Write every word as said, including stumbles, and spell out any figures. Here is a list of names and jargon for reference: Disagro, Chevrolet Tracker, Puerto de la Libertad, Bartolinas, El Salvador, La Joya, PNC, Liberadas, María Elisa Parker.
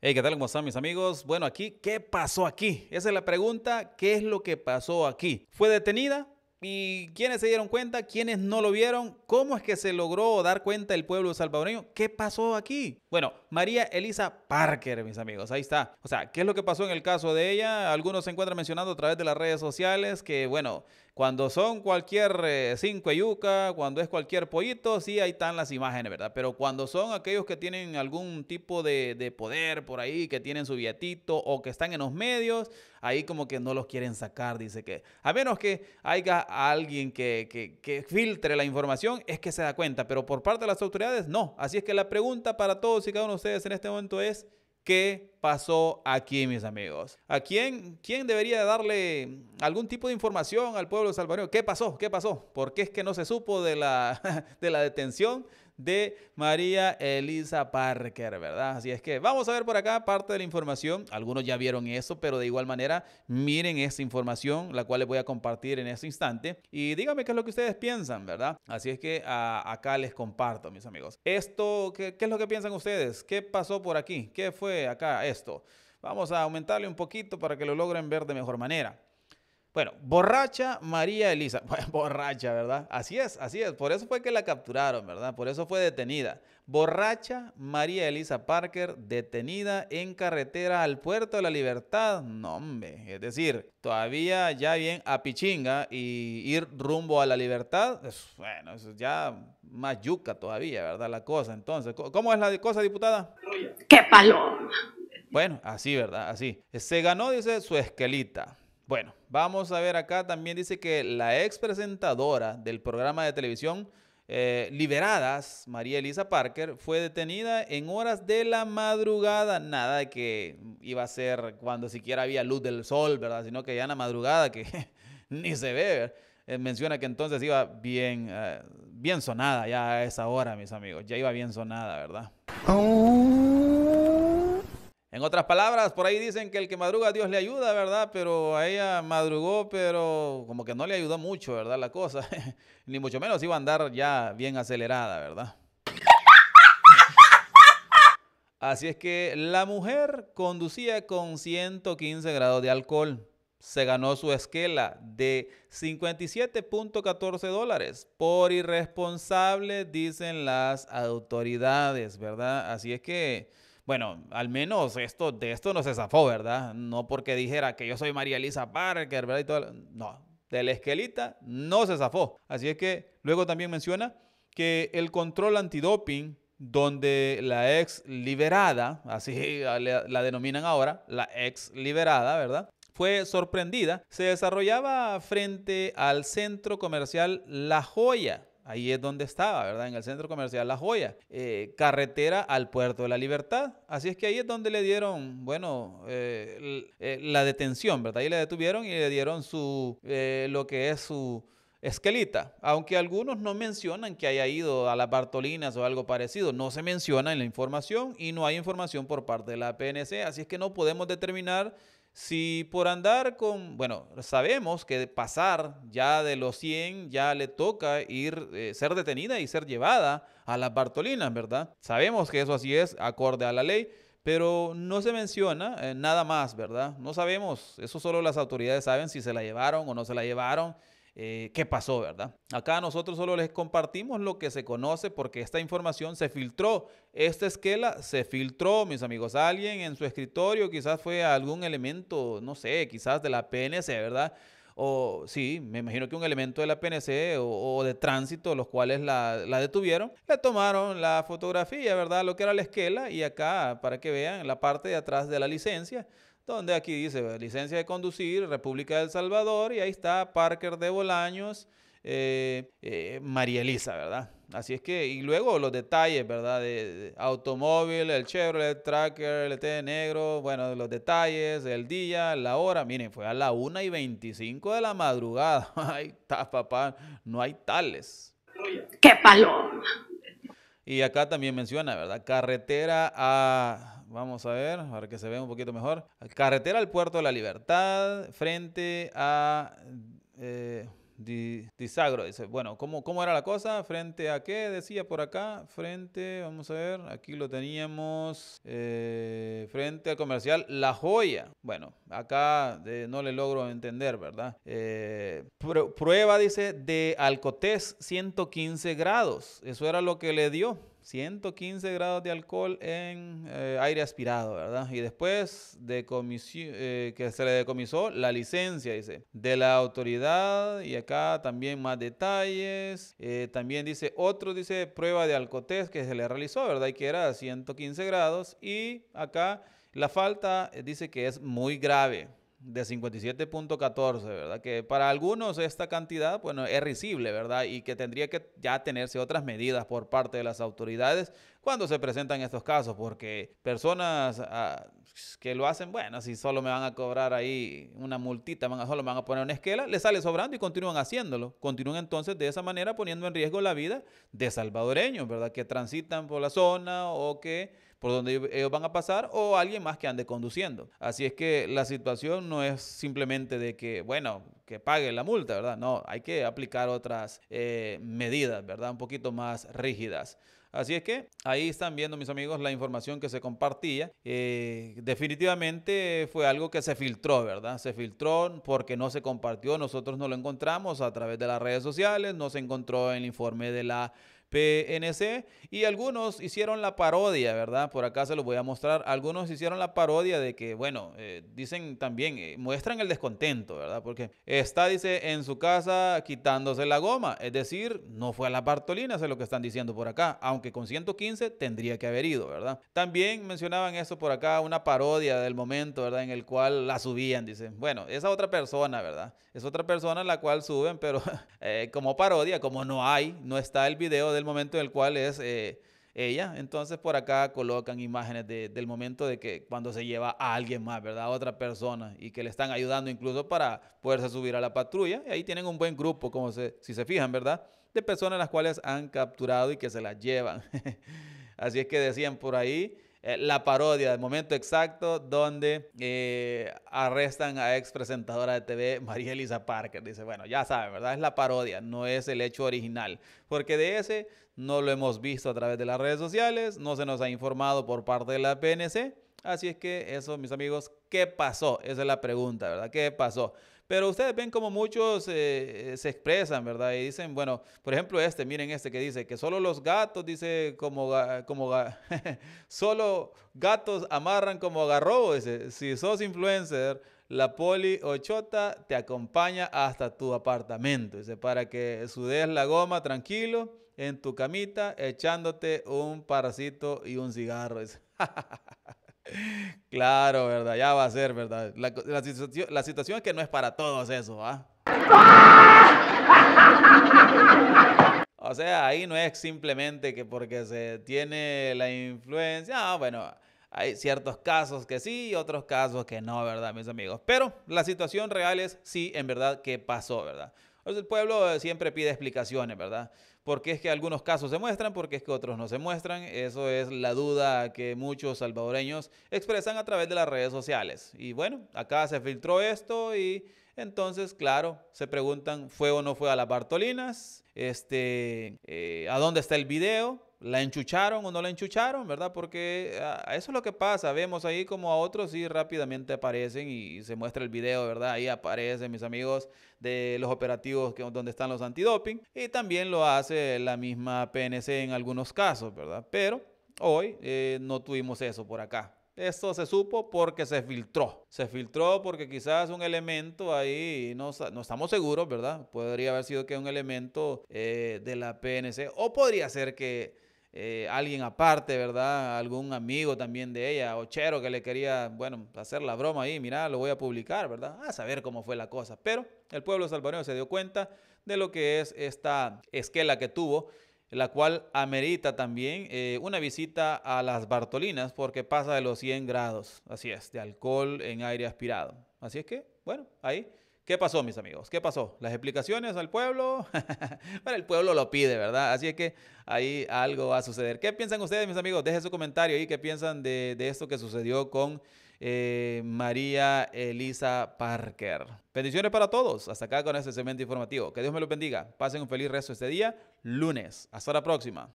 Hey, ¿qué tal? ¿Cómo están mis amigos? Bueno, aquí, ¿qué pasó aquí? Esa es la pregunta, ¿qué es lo que pasó aquí? ¿Fue detenida? ¿Y quiénes se dieron cuenta? ¿Quiénes no lo vieron? ¿Cómo es que se logró dar cuenta el pueblo salvadoreño? ¿Qué pasó aquí? Bueno, María Elisa Parker, mis amigos, ahí está. O sea, ¿qué es lo que pasó en el caso de ella? Algunos se encuentran mencionando a través de las redes sociales que, bueno, cuando son cualquier eh, cinco yuca, cuando es cualquier pollito, sí, ahí están las imágenes, ¿verdad? Pero cuando son aquellos que tienen algún tipo de, de poder por ahí, que tienen su billetito o que están en los medios, ahí como que no los quieren sacar, dice que. A menos que haya alguien que, que, que filtre la información, es que se da cuenta. Pero por parte de las autoridades, no. Así es que la pregunta para todos y cada uno de ustedes en este momento es, ¿qué pasó aquí, mis amigos? ¿A quién, quién debería darle algún tipo de información al pueblo salvadoreño? ¿Qué pasó? ¿Qué pasó? ¿Por qué es que no se supo de la, de la detención de María Elisa Parker, verdad? Así es que vamos a ver por acá parte de la información. Algunos ya vieron eso, pero de igual manera miren esta información, la cual les voy a compartir en este instante. Y díganme qué es lo que ustedes piensan, ¿verdad? Así es que a, acá les comparto, mis amigos. Esto, ¿qué, qué es lo que piensan ustedes? ¿Qué pasó por aquí? ¿Qué fue acá esto? Vamos a aumentarle un poquito para que lo logren ver de mejor manera. Bueno, borracha María Elisa, borracha, ¿verdad? Así es, así es, por eso fue que la capturaron, ¿verdad? Por eso fue detenida. Borracha María Elisa Parker, detenida en carretera al Puerto de la Libertad. No, hombre, es decir, todavía ya bien a pichinga y ir rumbo a la libertad, bueno, eso ya más yuca todavía, ¿verdad? La cosa, entonces, ¿cómo es la cosa, diputada? ¡Qué paloma! Bueno, así, ¿verdad? Así. Se ganó, dice, su esquelita. Bueno, vamos a ver acá, también dice que la ex presentadora del programa de televisión eh, Liberadas, María Elisa Parker, fue detenida en horas de la madrugada. Nada de que iba a ser cuando siquiera había luz del sol, ¿verdad? Sino que ya en la madrugada que ni se ve. Eh, menciona que entonces iba bien, eh, bien sonada ya a esa hora, mis amigos. Ya iba bien sonada, ¿verdad? En otras palabras, por ahí dicen que el que madruga Dios le ayuda, ¿verdad? Pero a ella madrugó, pero como que no le ayudó mucho, ¿verdad? La cosa, ni mucho menos iba a andar ya bien acelerada, ¿verdad? Así es que la mujer conducía con ciento quince grados de alcohol. Se ganó su esquela de cincuenta y siete punto catorce dólares por irresponsable, dicen las autoridades, ¿verdad? Así es que... Bueno, al menos esto, de esto no se zafó, ¿verdad? No porque dijera que yo soy María Elisa Parker, ¿verdad? Y todo la... No, de la esquelita no se zafó. Así es que luego también menciona que el control antidoping, donde la ex liberada, así la denominan ahora, la ex liberada, ¿verdad? Fue sorprendida. Se desarrollaba frente al centro comercial La Joya. Ahí es donde estaba, ¿verdad? En el centro comercial La Joya, eh, carretera al Puerto de la Libertad. Así es que ahí es donde le dieron, bueno, eh, eh, la detención, ¿verdad? Ahí le detuvieron y le dieron su, eh, lo que es su esquelita. Aunque algunos no mencionan que haya ido a las Bartolinas o algo parecido. No se menciona en la información y no hay información por parte de la P N C. Así es que no podemos determinar si por andar con, bueno, sabemos que pasar ya de los cien ya le toca ir, eh, ser detenida y ser llevada a las Bartolinas, ¿verdad? Sabemos que eso así es, acorde a la ley, pero no se menciona eh, nada más, ¿verdad? No sabemos, eso solo las autoridades saben si se la llevaron o no se la llevaron. Eh, qué pasó, ¿verdad? Acá nosotros solo les compartimos lo que se conoce porque esta información se filtró. Esta esquela se filtró, mis amigos. Alguien en su escritorio, quizás fue algún elemento, no sé, quizás de la P N C, ¿verdad? O sí, me imagino que un elemento de la P N C o, o de tránsito, los cuales la, la detuvieron, le tomaron la fotografía, ¿verdad? Lo que era la esquela y acá, para que vean, la parte de atrás de la licencia, donde aquí dice licencia de conducir, República del Salvador, y ahí está Parker de Bolaños, eh, eh, María Elisa, ¿verdad? Así es que, y luego los detalles, ¿verdad? De, de automóvil, el Chevrolet Tracker, el té negro, bueno, los detalles, el día, la hora, miren, fue a la una y veinticinco de la madrugada. Ay, ta, papá, no hay tales. ¡Qué paloma! Y acá también menciona, ¿verdad? Carretera a... Vamos a ver, para que se vea un poquito mejor. Carretera al Puerto de la Libertad, frente a eh, Di, Disagro, dice, bueno, ¿cómo, ¿cómo era la cosa? ¿Frente a qué? Decía por acá, frente, vamos a ver, aquí lo teníamos, eh, frente al comercial La Joya. Bueno, acá eh, no le logro entender, ¿verdad? Eh, pr prueba, dice, de alcotés ciento quince grados, eso era lo que le dio. ciento quince grados de alcohol en eh, aire aspirado, ¿verdad? Y después de eh, que se le decomisó la licencia, dice, de la autoridad. Y acá también más detalles. Eh, también dice, otro dice, prueba de alcotés que se le realizó, ¿verdad? Y que era ciento quince grados. Y acá la falta eh, dice que es muy grave, de cincuenta y siete punto catorce, ¿verdad? Que para algunos esta cantidad, bueno, es risible, ¿verdad? Y que tendría que ya tenerse otras medidas por parte de las autoridades cuando se presentan estos casos, porque personas ah, que lo hacen, bueno, si solo me van a cobrar ahí una multita, van a, solo me van a poner una esquela, les sale sobrando y continúan haciéndolo. Continúan entonces de esa manera poniendo en riesgo la vida de salvadoreños, ¿verdad? Que transitan por la zona o que... por donde ellos van a pasar, o alguien más que ande conduciendo. Así es que la situación no es simplemente de que, bueno, que pague la multa, ¿verdad? No, hay que aplicar otras eh, medidas, ¿verdad? Un poquito más rígidas. Así es que ahí están viendo, mis amigos, la información que se compartía. Eh, definitivamente fue algo que se filtró, ¿verdad? Se filtró porque no se compartió. Nosotros no lo encontramos a través de las redes sociales, no se encontró en el informe de la P N C, y algunos hicieron la parodia, ¿verdad? Por acá se los voy a mostrar. Algunos hicieron la parodia de que, bueno, eh, dicen también, eh, muestran el descontento, ¿verdad? Porque está, dice, en su casa quitándose la goma. Es decir, no fue a las Bartolinas, es lo que están diciendo por acá, aunque con ciento quince tendría que haber ido, ¿verdad? También mencionaban eso por acá, una parodia del momento, ¿verdad? En el cual la subían, dicen, bueno, esa otra persona, ¿verdad? Es otra persona la cual suben, pero eh, como parodia, como no hay, no está el video de el momento en el cual es eh, ella, entonces por acá colocan imágenes de, del momento de que cuando se lleva a alguien más, ¿verdad? A otra persona, y que le están ayudando incluso para poderse subir a la patrulla, y ahí tienen un buen grupo, como se, si se fijan, ¿verdad? De personas las cuales han capturado y que se las llevan. Así es que decían por ahí, eh, la parodia del momento exacto donde eh, arrestan a ex presentadora de T V, María Elisa Parker. Dice, bueno, ya saben, ¿verdad? Es la parodia, no es el hecho original, porque de ese no lo hemos visto a través de las redes sociales, no se nos ha informado por parte de la P N C. Así es que eso, mis amigos, ¿qué pasó? Esa es la pregunta, ¿verdad? ¿Qué pasó? Pero ustedes ven como muchos eh, se expresan, ¿verdad? Y dicen, bueno, por ejemplo este, miren este que dice que solo los gatos, dice, como, como solo gatos amarran como agarrobo, dice, si sos influencer, la poli ochota te acompaña hasta tu apartamento, dice, para que sudes la goma tranquilo en tu camita echándote un parracito y un cigarro, dice. Claro, ¿verdad? Ya va a ser, ¿verdad? La, la, la situación es que no es para todos eso, ¿ah? O sea, ahí no es simplemente que porque se tiene la influencia, ah, bueno, hay ciertos casos que sí y otros casos que no, ¿verdad, mis amigos? Pero la situación real es sí, en verdad, que pasó, ¿verdad? El pueblo siempre pide explicaciones, ¿verdad? Porque es que algunos casos se muestran, porque es que otros no se muestran. Eso es la duda que muchos salvadoreños expresan a través de las redes sociales. Y bueno, acá se filtró esto y entonces, claro, se preguntan, ¿fue o no fue a las Bartolinas? Este, eh, ¿a dónde está el video? ¿La enchucharon o no la enchucharon? ¿Verdad? Porque a eso es lo que pasa. Vemos ahí como a otros sí rápidamente aparecen y se muestra el video, ¿verdad? Ahí aparecen, mis amigos, de los operativos que, donde están los antidoping. Y también lo hace la misma P N C en algunos casos, ¿verdad? Pero hoy eh, no tuvimos eso por acá. Esto se supo porque se filtró. Se filtró porque quizás un elemento ahí, no, no estamos seguros, ¿verdad? Podría haber sido que un elemento eh, de la P N C, o podría ser que... Eh, alguien aparte, ¿verdad? Algún amigo también de ella, ochero, que le quería, bueno, hacer la broma ahí, mira, lo voy a publicar, ¿verdad? A saber cómo fue la cosa. Pero el pueblo salvadoreño se dio cuenta de lo que es esta esquela que tuvo, la cual amerita también eh, una visita a las Bartolinas, porque pasa de los cien grados, así es, de alcohol en aire aspirado. Así es que, bueno, ahí... ¿Qué pasó, mis amigos? ¿Qué pasó? ¿Las explicaciones al pueblo? Bueno, el pueblo lo pide, ¿verdad? Así es que ahí algo va a suceder. ¿Qué piensan ustedes, mis amigos? Dejen su comentario ahí. ¿Qué piensan de, de esto que sucedió con eh, María Elisa Parker. Bendiciones para todos. Hasta acá con este segmento informativo. Que Dios me los bendiga. Pasen un feliz resto de este día, lunes. Hasta la próxima.